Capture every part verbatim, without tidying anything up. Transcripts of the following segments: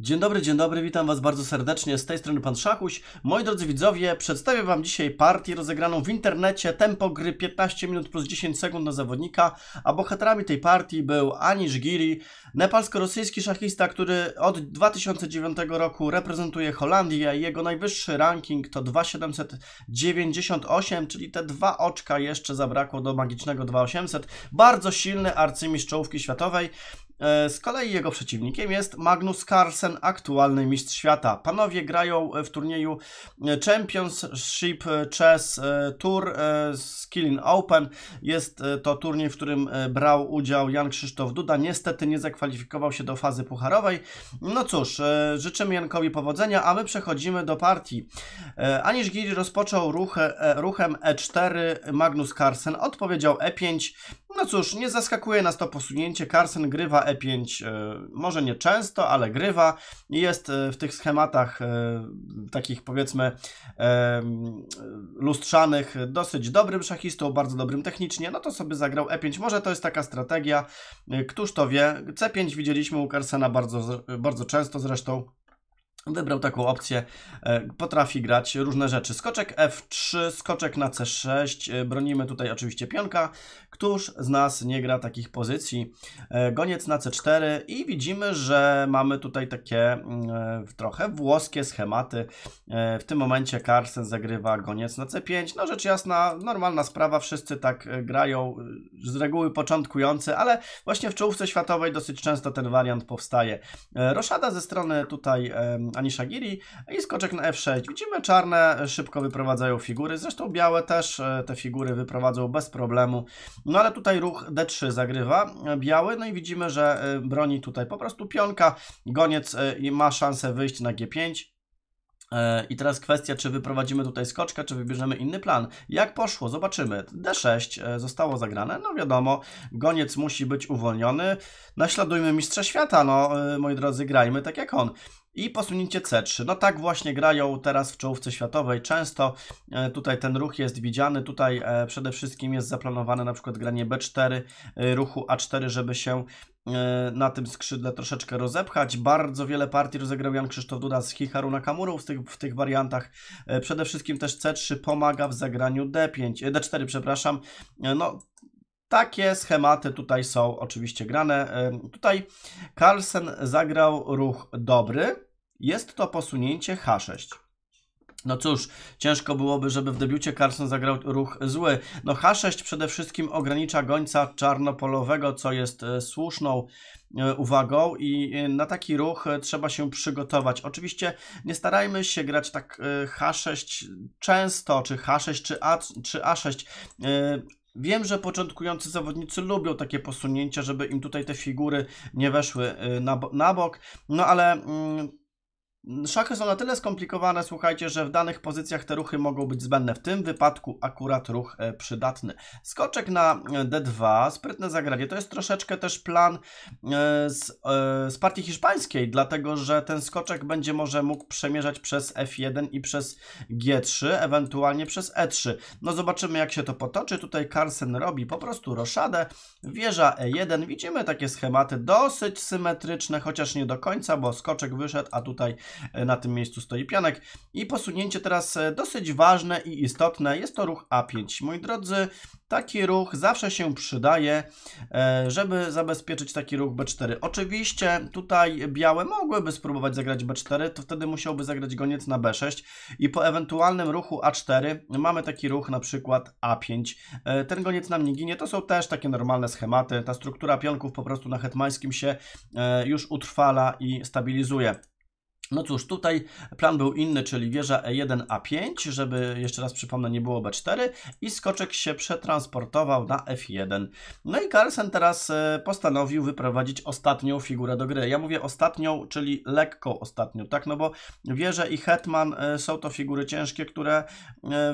Dzień dobry, dzień dobry, witam Was bardzo serdecznie, z tej strony Pan Szachuś. Moi drodzy widzowie, przedstawię Wam dzisiaj partię rozegraną w internecie, tempo gry piętnaście minut plus dziesięć sekund na zawodnika, a bohaterami tej partii był Anish Giri, nepalsko-rosyjski szachista, który od dwa tysiące dziewiątego roku reprezentuje Holandię. Jego najwyższy ranking to dwa tysiące siedemset dziewięćdziesiąt osiem, czyli te dwa oczka jeszcze zabrakło do magicznego dwa tysiące osiemset. Bardzo silny arcymistrz czołówki światowej. Z kolei jego przeciwnikiem jest Magnus Carlsen, aktualny mistrz świata. Panowie grają w turnieju Championship Chess Tour Skilling Open. Jest to turniej, w którym brał udział Jan Krzysztof Duda. Niestety nie zakwalifikował się do fazy pucharowej. No cóż, życzymy Jankowi powodzenia, a my przechodzimy do partii. Anish Giri rozpoczął ruch, ruchem e cztery, Magnus Carlsen odpowiedział e pięć. No cóż, nie zaskakuje nas to posunięcie. Carlsen grywa e pięć, może nie często, ale grywa. Jest w tych schematach takich, powiedzmy, lustrzanych dosyć dobrym szachistą, bardzo dobrym technicznie. No to sobie zagrał e pięć. Może to jest taka strategia, któż to wie. ce pięć widzieliśmy u Carlsena bardzo, bardzo często zresztą. Wybrał taką opcję, potrafi grać różne rzeczy. Skoczek f trzy, skoczek na c sześć, bronimy tutaj oczywiście pionka. Któż z nas nie gra takich pozycji? Goniec na c cztery i widzimy, że mamy tutaj takie trochę włoskie schematy. W tym momencie Carlsen zagrywa goniec na c pięć. No rzecz jasna, normalna sprawa, wszyscy tak grają, z reguły początkujący, ale właśnie w czołówce światowej dosyć często ten wariant powstaje. Roszada ze strony tutaj Anisha Giri i skoczek na f sześć. Widzimy, czarne szybko wyprowadzają figury, zresztą białe też te figury wyprowadzą bez problemu. No ale tutaj ruch d trzy zagrywa biały, no i widzimy, że broni tutaj po prostu pionka, goniec i ma szansę wyjść na g pięć. I teraz kwestia, czy wyprowadzimy tutaj skoczka, czy wybierzemy inny plan. Jak poszło? Zobaczymy. d sześć zostało zagrane. No wiadomo, goniec musi być uwolniony. Naśladujmy mistrza świata, no moi drodzy, grajmy tak jak on. I posunięcie c trzy. No tak właśnie grają teraz w czołówce światowej. Często tutaj ten ruch jest widziany. Tutaj przede wszystkim jest zaplanowane na przykład granie b cztery, ruchu a cztery, żeby się na tym skrzydle troszeczkę rozepchać. Bardzo wiele partii rozegrał Jan Krzysztof Duda z Hikaru Nakamurą w tych, w tych wariantach. Przede wszystkim też c trzy pomaga w zagraniu d pięć, d cztery, przepraszam. No takie schematy tutaj są oczywiście grane. Tutaj Carlsen zagrał ruch dobry. Jest to posunięcie h sześć. No cóż, ciężko byłoby, żeby w debiucie Carlsen zagrał ruch zły. No h sześć przede wszystkim ogranicza gońca czarnopolowego, co jest słuszną uwagą i na taki ruch trzeba się przygotować. Oczywiście nie starajmy się grać tak h sześć często, czy h sześć, czy, A, czy a sześć. Wiem, że początkujący zawodnicy lubią takie posunięcia, żeby im tutaj te figury nie weszły na, na bok, no ale Mm, szachy są na tyle skomplikowane, słuchajcie, że w danych pozycjach te ruchy mogą być zbędne. W tym wypadku akurat ruch przydatny. Skoczek na d dwa, sprytne zagranie. To jest troszeczkę też plan z, z partii hiszpańskiej, dlatego że ten skoczek będzie może mógł przemierzać przez f jeden i przez g trzy, ewentualnie przez e trzy. No zobaczymy, jak się to potoczy. Tutaj Carlsen robi po prostu roszadę, wieża e jeden. Widzimy takie schematy dosyć symetryczne, chociaż nie do końca, bo skoczek wyszedł, a tutaj na tym miejscu stoi pionek i posunięcie teraz dosyć ważne i istotne, jest to ruch a pięć. Moi drodzy, taki ruch zawsze się przydaje, żeby zabezpieczyć taki ruch b cztery. Oczywiście tutaj białe mogłyby spróbować zagrać b cztery, to wtedy musiałby zagrać goniec na b sześć i po ewentualnym ruchu a cztery mamy taki ruch na przykład a pięć. Ten goniec nam nie ginie, to są też takie normalne schematy, ta struktura pionków po prostu na hetmańskim się już utrwala i stabilizuje. No cóż, tutaj plan był inny, czyli wieża e jeden, a pięć, żeby, jeszcze raz przypomnę, nie było b cztery i skoczek się przetransportował na f jeden. No i Carlsen teraz postanowił wyprowadzić ostatnią figurę do gry. Ja mówię ostatnią, czyli lekką ostatnią, tak? No bo wieże i hetman są to figury ciężkie, które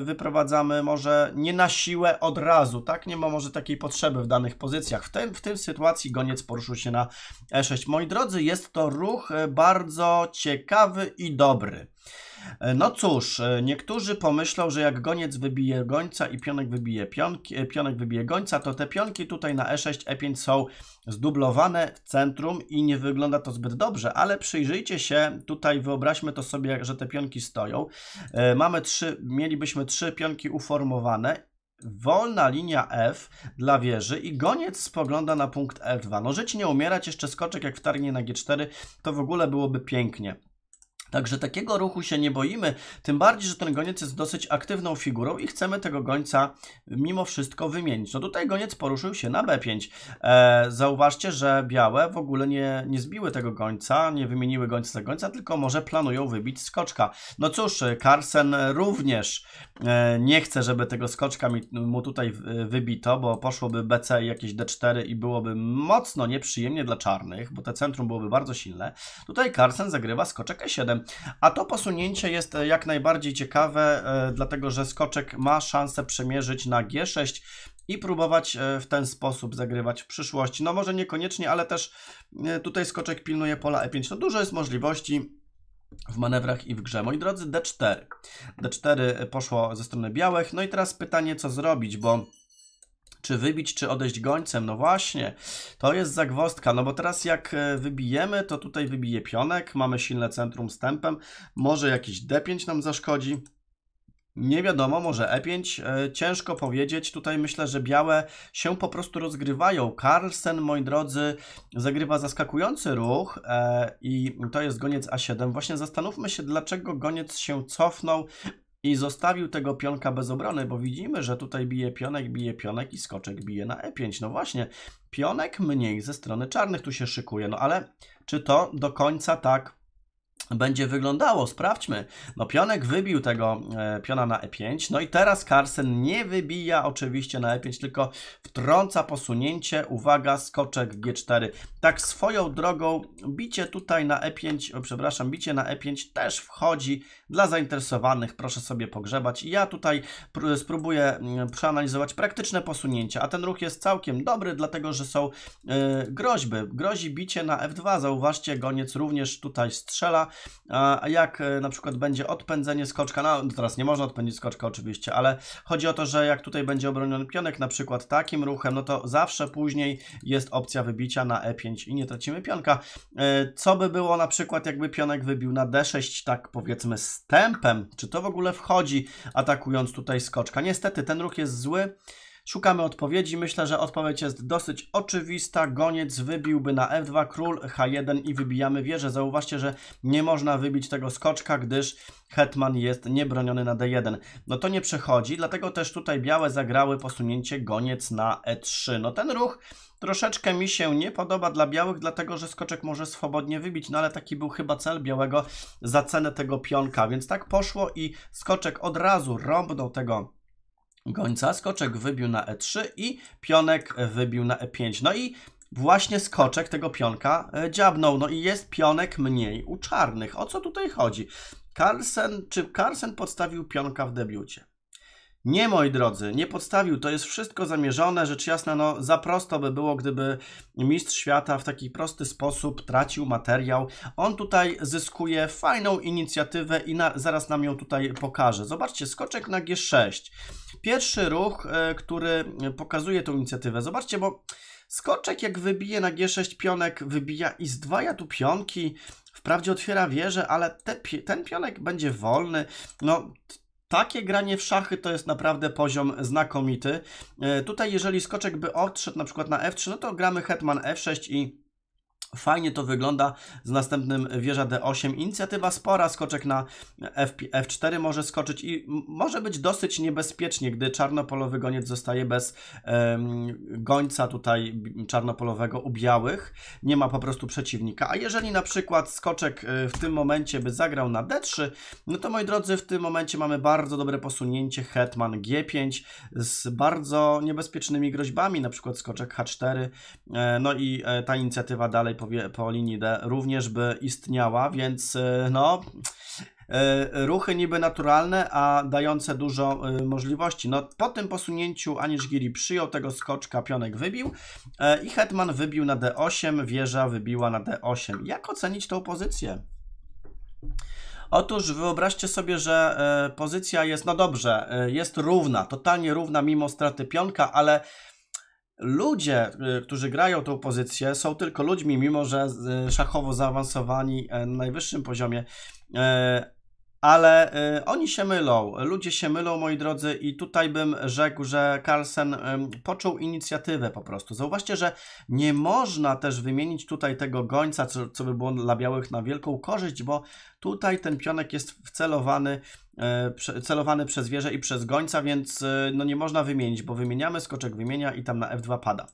wyprowadzamy może nie na siłę od razu, tak? Nie ma może takiej potrzeby w danych pozycjach. W tym, w tym sytuacji goniec poruszył się na e sześć. Moi drodzy, jest to ruch bardzo ciekawy. Ciekawy i dobry. No cóż, niektórzy pomyślą, że jak goniec wybije gońca i pionek wybije pionki, pionek wybije gońca, to te pionki tutaj na e sześć, e pięć są zdublowane w centrum i nie wygląda to zbyt dobrze, ale przyjrzyjcie się, tutaj wyobraźmy to sobie, że te pionki stoją. Mamy trzy, mielibyśmy trzy pionki uformowane. Wolna linia F dla wieży i goniec spogląda na punkt F dwa. No żyć nie umierać, jeszcze skoczek jak wtargnie na G cztery, to w ogóle byłoby pięknie. Także takiego ruchu się nie boimy, tym bardziej, że ten goniec jest dosyć aktywną figurą i chcemy tego gońca mimo wszystko wymienić. No tutaj goniec poruszył się na B pięć. E, zauważcie, że białe w ogóle nie, nie zbiły tego gońca, nie wymieniły gońca za gońca, tylko może planują wybić skoczka. No cóż, Carlsen również e, nie chce, żeby tego skoczka mi, mu tutaj wybito, bo poszłoby B C i jakieś D cztery i byłoby mocno nieprzyjemnie dla czarnych, bo te centrum byłoby bardzo silne. Tutaj Carlsen zagrywa skoczek E siedem. A to posunięcie jest jak najbardziej ciekawe, dlatego że skoczek ma szansę przemierzyć na G sześć i próbować w ten sposób zagrywać w przyszłości. No może niekoniecznie, ale też tutaj skoczek pilnuje pola E pięć. No dużo jest możliwości w manewrach i w grze. Moi drodzy, D cztery. D cztery poszło ze strony białych. No i teraz pytanie, co zrobić, bo czy wybić, czy odejść gońcem? No właśnie, to jest zagwozdka, no bo teraz jak wybijemy, to tutaj wybije pionek, mamy silne centrum z tempem, może jakiś D pięć nam zaszkodzi, nie wiadomo, może E pięć, ciężko powiedzieć, tutaj myślę, że białe się po prostu rozgrywają. Carlsen, moi drodzy, zagrywa zaskakujący ruch i to jest goniec A siedem. Właśnie zastanówmy się, dlaczego goniec się cofnął i zostawił tego pionka bez obrony, bo widzimy, że tutaj bije pionek, bije pionek i skoczek bije na E pięć. No właśnie, pionek mniej ze strony czarnych tu się szykuje. No ale czy to do końca tak będzie wyglądało? Sprawdźmy. No pionek wybił tego e, piona na E pięć. No i teraz Carlsen nie wybija oczywiście na E pięć, tylko wtrąca posunięcie. Uwaga, skoczek G cztery. Tak swoją drogą bicie tutaj na E pięć, o, przepraszam, bicie na E pięć też wchodzi dla zainteresowanych. Proszę sobie pogrzebać. Ja tutaj pr spróbuję przeanalizować praktyczne posunięcia, a ten ruch jest całkiem dobry, dlatego że są e, groźby. Grozi bicie na F dwa. Zauważcie, goniec również tutaj strzela. A jak na przykład będzie odpędzenie skoczka, no teraz nie można odpędzić skoczka oczywiście, ale chodzi o to, że jak tutaj będzie obroniony pionek na przykład takim ruchem, no to zawsze później jest opcja wybicia na E pięć i nie tracimy pionka. Co by było na przykład jakby pionek wybił na D sześć, tak powiedzmy z tempem, czy to w ogóle wchodzi atakując tutaj skoczka? Niestety ten ruch jest zły. Szukamy odpowiedzi. Myślę, że odpowiedź jest dosyć oczywista. Goniec wybiłby na F dwa, król H jeden i wybijamy wieżę. Zauważcie, że nie można wybić tego skoczka, gdyż hetman jest niebroniony na D jeden. No to nie przechodzi, dlatego też tutaj białe zagrały posunięcie goniec na E trzy. No ten ruch troszeczkę mi się nie podoba dla białych, dlatego że skoczek może swobodnie wybić, no ale taki był chyba cel białego za cenę tego pionka, więc tak poszło i skoczek od razu rąbnął tego gońca, skoczek wybił na E trzy i pionek wybił na E pięć. No i właśnie skoczek tego pionka dziabnął. No i jest pionek mniej u czarnych. O co tutaj chodzi? Carlsen, czy Carlsen podstawił pionka w debiucie? Nie, moi drodzy, nie podstawił. To jest wszystko zamierzone. Rzecz jasna, no za prosto by było, gdyby mistrz świata w taki prosty sposób tracił materiał. On tutaj zyskuje fajną inicjatywę i na, zaraz nam ją tutaj pokaże. Zobaczcie, skoczek na G sześć. Pierwszy ruch, który pokazuje tą inicjatywę. Zobaczcie, bo skoczek jak wybije na G sześć, pionek wybija i zdwaja tu pionki. Wprawdzie otwiera wieżę, ale te, ten pionek będzie wolny. No... Takie granie w szachy to jest naprawdę poziom znakomity. Tutaj jeżeli skoczek by odszedł na przykład na F trzy, no to gramy hetman F sześć i fajnie to wygląda z następnym wieża D osiem. Inicjatywa spora, skoczek na F cztery może skoczyć i może być dosyć niebezpiecznie, gdy czarnopolowy goniec zostaje bez um, gońca tutaj czarnopolowego u białych. Nie ma po prostu przeciwnika. A jeżeli na przykład skoczek w tym momencie by zagrał na D trzy, no to moi drodzy, w tym momencie mamy bardzo dobre posunięcie hetman G pięć z bardzo niebezpiecznymi groźbami, na przykład skoczek H cztery. No i ta inicjatywa dalej po linii D również by istniała, więc no ruchy niby naturalne, a dające dużo możliwości. No po tym posunięciu Anish Giri przyjął tego skoczka, pionek wybił i hetman wybił na D osiem, wieża wybiła na D osiem. Jak ocenić tą pozycję? Otóż wyobraźcie sobie, że pozycja jest, no dobrze, jest równa, totalnie równa mimo straty pionka, ale ludzie, którzy grają tą pozycję, są tylko ludźmi, mimo że szachowo zaawansowani na najwyższym poziomie, ale oni się mylą, ludzie się mylą, moi drodzy, i tutaj bym rzekł, że Carlsen począł inicjatywę po prostu. Zauważcie, że nie można też wymienić tutaj tego gońca, co, co by było dla białych na wielką korzyść, bo tutaj ten pionek jest wcelowany, celowany przez wieżę i przez gońca, więc no nie można wymienić, bo wymieniamy, skoczek wymienia i tam na F dwa pada.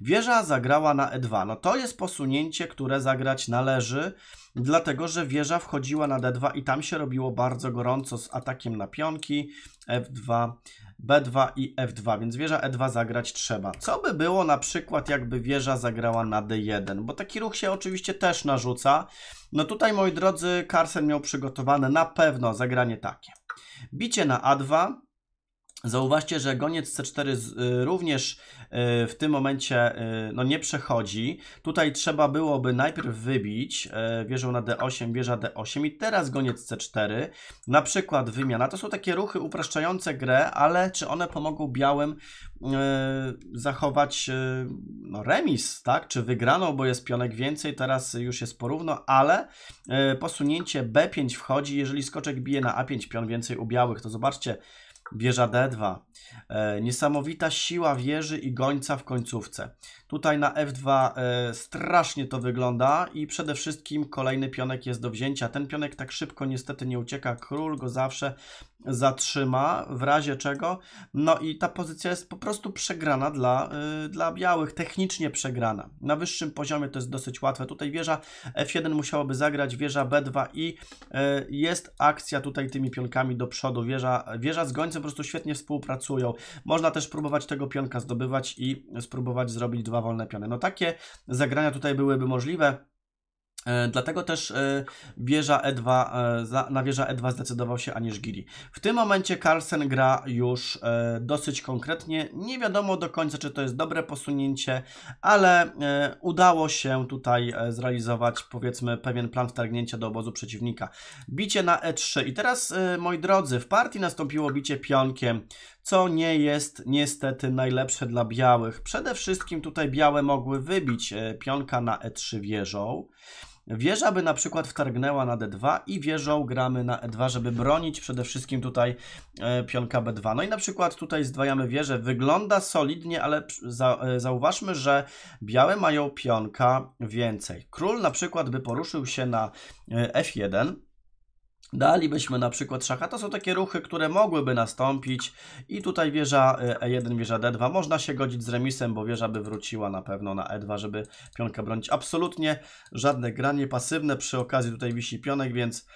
Wieża zagrała na E dwa, no to jest posunięcie, które zagrać należy, dlatego że wieża wchodziła na D dwa i tam się robiło bardzo gorąco z atakiem na pionki, F dwa, B dwa i F dwa, więc wieża E dwa zagrać trzeba. Co by było na przykład, jakby wieża zagrała na D jeden, bo taki ruch się oczywiście też narzuca. No tutaj, moi drodzy, Carlsen miał przygotowane na pewno zagranie takie. Bicie na A dwa. Zauważcie, że goniec C cztery również w tym momencie no, nie przechodzi. Tutaj trzeba byłoby najpierw wybić wieżą na D osiem, wieża D osiem i teraz goniec C cztery. Na przykład wymiana. To są takie ruchy upraszczające grę, ale czy one pomogą białym zachować no, remis, tak? Czy wygraną, bo jest pionek więcej, teraz już jest porówno, ale posunięcie B pięć wchodzi. Jeżeli skoczek bije na A pięć, pion więcej u białych, to zobaczcie, wieża D dwa. E, niesamowita siła wieży i gońca w końcówce. Tutaj na F dwa e, strasznie to wygląda i przede wszystkim kolejny pionek jest do wzięcia. Ten pionek tak szybko niestety nie ucieka. Król go zawsze zatrzyma, w razie czego. No i ta pozycja jest po prostu przegrana dla, y, dla białych. Technicznie przegrana. Na wyższym poziomie to jest dosyć łatwe. Tutaj wieża F jeden musiałaby zagrać, wieża B dwa i y, jest akcja tutaj tymi pionkami do przodu. Wieża, wieża z gońcem po prostu świetnie współpracują. Można też próbować tego pionka zdobywać i spróbować zrobić dwa wolne piony. No takie zagrania tutaj byłyby możliwe. Dlatego też wieża E dwa, na wieża E dwa zdecydował się Anish Giri. W tym momencie Carlsen gra już dosyć konkretnie. Nie wiadomo do końca, czy to jest dobre posunięcie, ale udało się tutaj zrealizować, powiedzmy, pewien plan wtargnięcia do obozu przeciwnika. Bicie na E trzy i teraz, moi drodzy, w partii nastąpiło bicie pionkiem, co nie jest niestety najlepsze dla białych. Przede wszystkim tutaj białe mogły wybić pionka na E trzy wieżą. Wieża by na przykład wtargnęła na D dwa i wieżą gramy na E dwa, żeby bronić przede wszystkim tutaj pionka B dwa. No i na przykład tutaj zdwajamy wieżę. Wygląda solidnie, ale zauważmy, że białe mają pionka więcej. Król na przykład by poruszył się na F jeden. Dalibyśmy na przykład szacha. To są takie ruchy, które mogłyby nastąpić i tutaj wieża E jeden, wieża D dwa. Można się godzić z remisem, bo wieża by wróciła na pewno na E dwa, żeby pionka bronić. Absolutnie żadne granie pasywne. Przy okazji tutaj wisi pionek, więc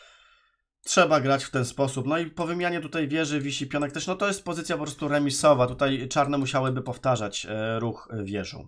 trzeba grać w ten sposób. No i po wymianie tutaj wieży wisi pionek też. No to jest pozycja po prostu remisowa. Tutaj czarne musiałyby powtarzać ruch wieżą.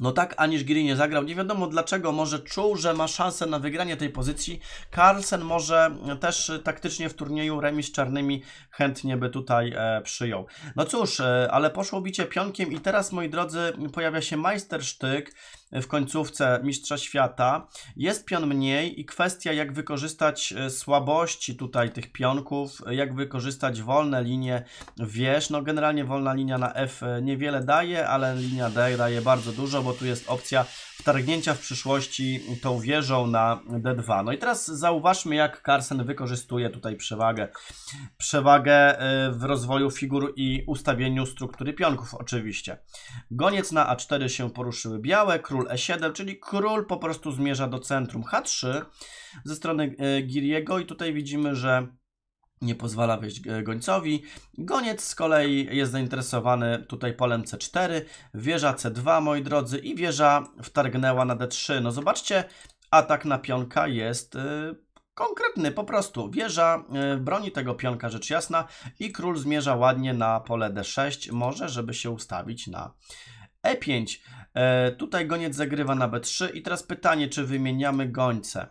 No tak Anish Giri nie zagrał, nie wiadomo dlaczego, może czuł, że ma szansę na wygranie tej pozycji. Carlsen może też taktycznie w turnieju remis z czarnymi chętnie by tutaj e, przyjął. No cóż, e, ale poszło bicie pionkiem i teraz, moi drodzy, pojawia się majstersztyk w końcówce mistrza świata. Jest pion mniej i kwestia, jak wykorzystać słabości tutaj tych pionków, jak wykorzystać wolne linie wież. No generalnie wolna linia na F niewiele daje, ale linia D daje bardzo dużo, bo tu jest opcja wtargnięcia w przyszłości tą wieżą na D dwa. No i teraz zauważmy, jak Carlsen wykorzystuje tutaj przewagę. Przewagę w rozwoju figur i ustawieniu struktury pionków oczywiście. Goniec na A cztery się poruszyły białe, król E siedem, czyli król po prostu zmierza do centrum. H trzy ze strony Giriego i tutaj widzimy, że nie pozwala wejść gońcowi. Goniec z kolei jest zainteresowany tutaj polem C cztery, wieża C dwa, moi drodzy, i wieża wtargnęła na D trzy. No zobaczcie, atak na pionka jest Yy... konkretny, po prostu. Wieża y, broni tego pionka, rzecz jasna, i król zmierza ładnie na pole D sześć, może, żeby się ustawić na E pięć. Y, tutaj goniec zagrywa na B trzy i teraz pytanie, czy wymieniamy gońce.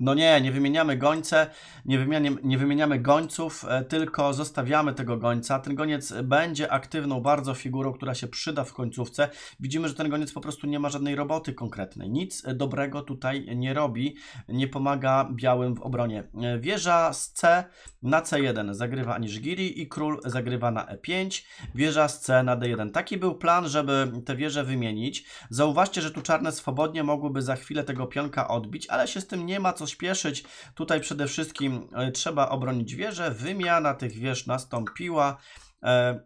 No nie, nie wymieniamy gońce, nie wymieniamy, nie wymieniamy gońców, tylko zostawiamy tego gońca. Ten goniec będzie aktywną bardzo figurą, która się przyda w końcówce. Widzimy, że ten goniec po prostu nie ma żadnej roboty konkretnej. Nic dobrego tutaj nie robi, nie pomaga białym w obronie. Wieża z C na C jeden zagrywa Anish Giri i król zagrywa na E pięć. Wieża z C na D jeden. Taki był plan, żeby te wieże wymienić. Zauważcie, że tu czarne swobodnie mogłyby za chwilę tego pionka odbić, ale się z tym nie ma co śpieszyć. Tutaj przede wszystkim trzeba obronić wieżę. Wymiana tych wież nastąpiła. E,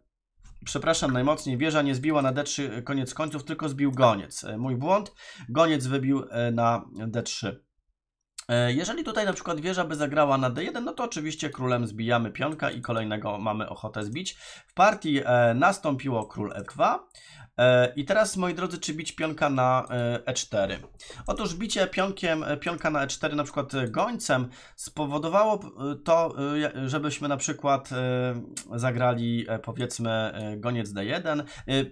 przepraszam najmocniej, wieża nie zbiła na D trzy koniec końców, tylko zbił goniec. E, mój błąd. Goniec wybił na D trzy. E, jeżeli tutaj na przykład wieża by zagrała na D jeden, no to oczywiście królem zbijamy pionka i kolejnego mamy ochotę zbić. W partii e, nastąpiło król F dwa. I teraz, moi drodzy, czy bić pionka na E cztery? Otóż bicie pionkiem, pionka na E cztery, na przykład gońcem, spowodowało to, żebyśmy na przykład zagrali, powiedzmy, goniec D jeden.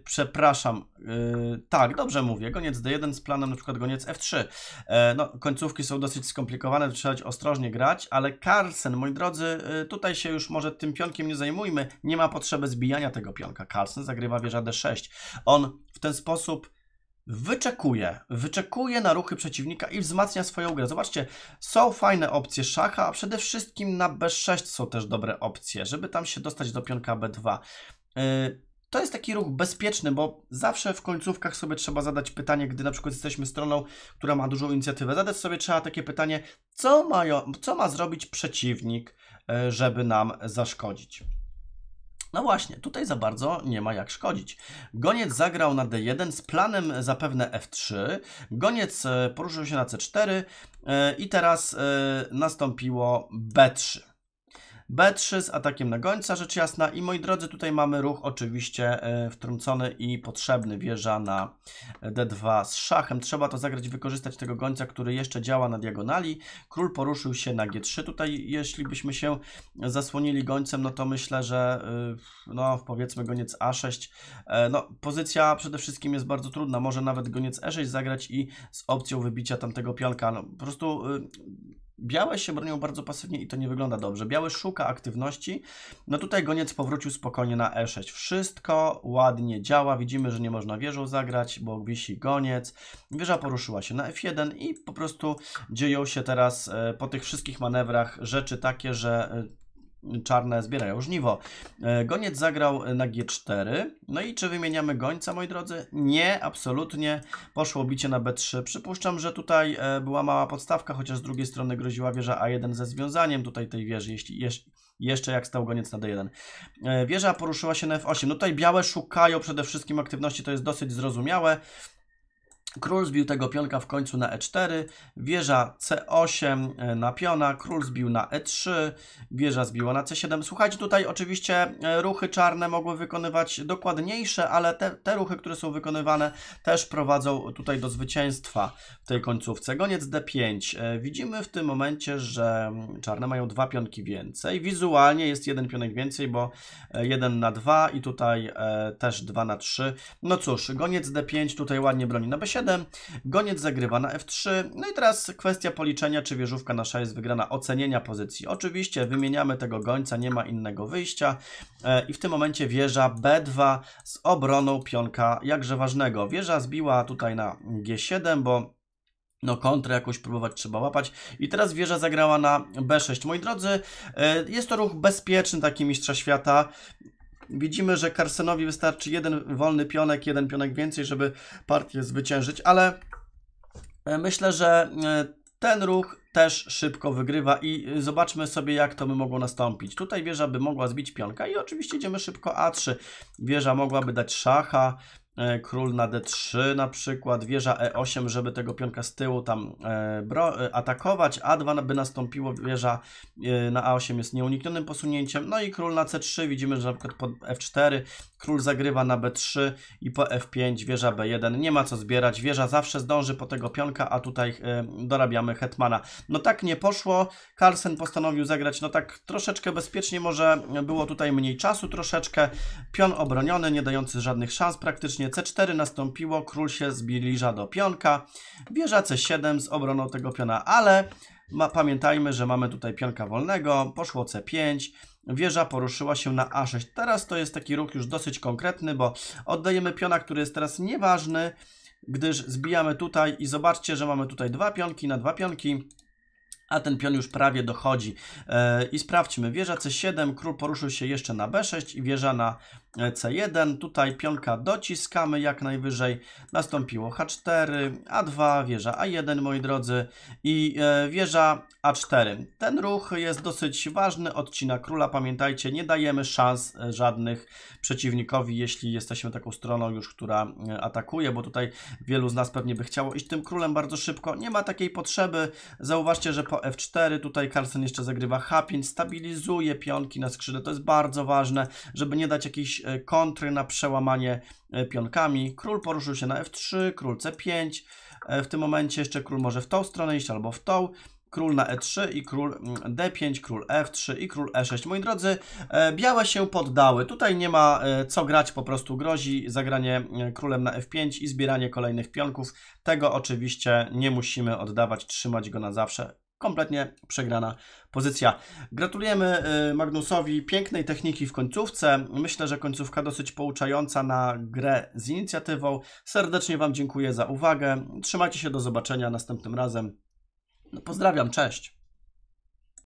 Przepraszam, tak, dobrze mówię, goniec D jeden z planem na przykład goniec F trzy. No, końcówki są dosyć skomplikowane, trzeba ostrożnie grać, ale Carlsen, moi drodzy, tutaj się już może tym pionkiem nie zajmujmy, nie ma potrzeby zbijania tego pionka. Carlsen zagrywa wieża D sześć. On w ten sposób wyczekuje, wyczekuje na ruchy przeciwnika i wzmacnia swoją grę. Zobaczcie, są fajne opcje szacha, a przede wszystkim na B sześć są też dobre opcje, żeby tam się dostać do pionka B dwa. Yy, to jest taki ruch bezpieczny, bo zawsze w końcówkach sobie trzeba zadać pytanie, gdy na przykład jesteśmy stroną, która ma dużą inicjatywę. Zadać sobie trzeba takie pytanie, co ma, co ma zrobić przeciwnik, yy, żeby nam zaszkodzić. No właśnie, tutaj za bardzo nie ma jak szkodzić. Goniec zagrał na D jeden z planem zapewne F trzy. Goniec poruszył się na C cztery i teraz nastąpiło B trzy. B trzy z atakiem na gońca, rzecz jasna. I moi drodzy, tutaj mamy ruch oczywiście wtrącony i potrzebny. Wieża na D dwa z szachem. Trzeba to zagrać, wykorzystać tego gońca, który jeszcze działa na diagonali. Król poruszył się na G trzy. Tutaj jeśli byśmy się zasłonili gońcem, no to myślę, że no powiedzmy goniec A sześć. No pozycja przede wszystkim jest bardzo trudna. Może nawet goniec E sześć zagrać i z opcją wybicia tamtego pionka. No po prostu... Białe się bronią bardzo pasywnie i to nie wygląda dobrze. Biały szuka aktywności. No tutaj goniec powrócił spokojnie na E sześć. Wszystko ładnie działa. Widzimy, że nie można wieżą zagrać, bo wisi goniec. Wieża poruszyła się na F jeden i po prostu dzieją się teraz po tych wszystkich manewrach rzeczy takie, że czarne zbierają żniwo. Goniec zagrał na G cztery. No i czy wymieniamy gońca, moi drodzy? Nie, absolutnie. Poszło bicie na B trzy. Przypuszczam, że tutaj była mała podstawka, chociaż z drugiej strony groziła wieża A jeden ze związaniem tutaj tej wieży, jeśli jeszcze... Jeszcze jak stał goniec na D jeden. Wieża poruszyła się na F osiem. No tutaj białe szukają przede wszystkim aktywności, to jest dosyć zrozumiałe. Król zbił tego pionka w końcu na E cztery, wieża C osiem na piona, król zbił na E trzy, wieża zbiła na C siedem. Słuchajcie, tutaj oczywiście ruchy czarne mogły wykonywać dokładniejsze, ale te, te ruchy, które są wykonywane, też prowadzą tutaj do zwycięstwa w tej końcówce. Goniec D pięć. Widzimy w tym momencie, że czarne mają dwa pionki więcej. Wizualnie jest jeden pionek więcej, bo jeden na dwa i tutaj też dwa na trzy. No cóż, goniec D pięć tutaj ładnie broni na B siedem. Goniec zagrywa na F trzy. No i teraz kwestia policzenia, czy wieżówka nasza jest wygrana, ocenienia pozycji. Oczywiście wymieniamy tego gońca, nie ma innego wyjścia. I w tym momencie wieża B dwa z obroną pionka jakże ważnego. Wieża zbiła tutaj na G siedem, bo no kontrę jakoś próbować trzeba łapać. I teraz wieża zagrała na B sześć. Moi drodzy, jest to ruch bezpieczny taki mistrza świata. Widzimy, że Carlsenowi wystarczy jeden wolny pionek, jeden pionek więcej, żeby partię zwyciężyć, ale myślę, że ten ruch też szybko wygrywa i zobaczmy sobie, jak to by mogło nastąpić. Tutaj wieża by mogła zbić pionka i oczywiście idziemy szybko A trzy. Wieża mogłaby dać szacha, król na D trzy na przykład, wieża E osiem, żeby tego pionka z tyłu tam atakować, A dwa by nastąpiło, wieża na A osiem jest nieuniknionym posunięciem, no i król na C trzy, widzimy, że na przykład po F cztery król zagrywa na B trzy i po F pięć wieża B jeden, nie ma co zbierać, wieża zawsze zdąży po tego pionka, a tutaj dorabiamy hetmana. No tak nie poszło, Carlsen postanowił zagrać, no tak troszeczkę bezpiecznie, może było tutaj mniej czasu troszeczkę, pion obroniony, nie dający żadnych szans praktycznie, C cztery nastąpiło, król się zbliża do pionka, wieża C siedem z obroną tego piona, ale Ma, pamiętajmy, że mamy tutaj pionka wolnego, poszło C pięć, wieża poruszyła się na A sześć. Teraz to jest taki ruch już dosyć konkretny, bo oddajemy piona, który jest teraz nieważny, gdyż zbijamy tutaj i zobaczcie, że mamy tutaj dwa pionki na dwa pionki, a ten pion już prawie dochodzi. Yy, I sprawdźmy, wieża C siedem, król poruszył się jeszcze na B sześć i wieża na C jeden. Tutaj pionka dociskamy jak najwyżej. Nastąpiło H cztery, A dwa, wieża A jeden, moi drodzy, i yy, wieża A cztery. Ten ruch jest dosyć ważny, odcina króla. Pamiętajcie, nie dajemy szans żadnych przeciwnikowi, jeśli jesteśmy taką stroną już, która atakuje, bo tutaj wielu z nas pewnie by chciało iść tym królem bardzo szybko. Nie ma takiej potrzeby. Zauważcie, że po F cztery tutaj Carlsen jeszcze zagrywa H pięć, stabilizuje pionki na skrzydle. To jest bardzo ważne, żeby nie dać jakiejś kontry na przełamanie pionkami. Król poruszył się na F trzy, król C pięć. W tym momencie jeszcze król może w tą stronę iść albo w tą. Król na E trzy i król D pięć, król F trzy i król E sześć. Moi drodzy, białe się poddały. Tutaj nie ma co grać, po prostu grozi zagranie królem na F pięć i zbieranie kolejnych pionków. Tego oczywiście nie musimy oddawać, trzymać go na zawsze. Kompletnie przegrana pozycja. Gratulujemy Magnusowi pięknej techniki w końcówce. Myślę, że końcówka dosyć pouczająca na grę z inicjatywą. Serdecznie Wam dziękuję za uwagę. Trzymajcie się, do zobaczenia następnym razem. No pozdrawiam, cześć.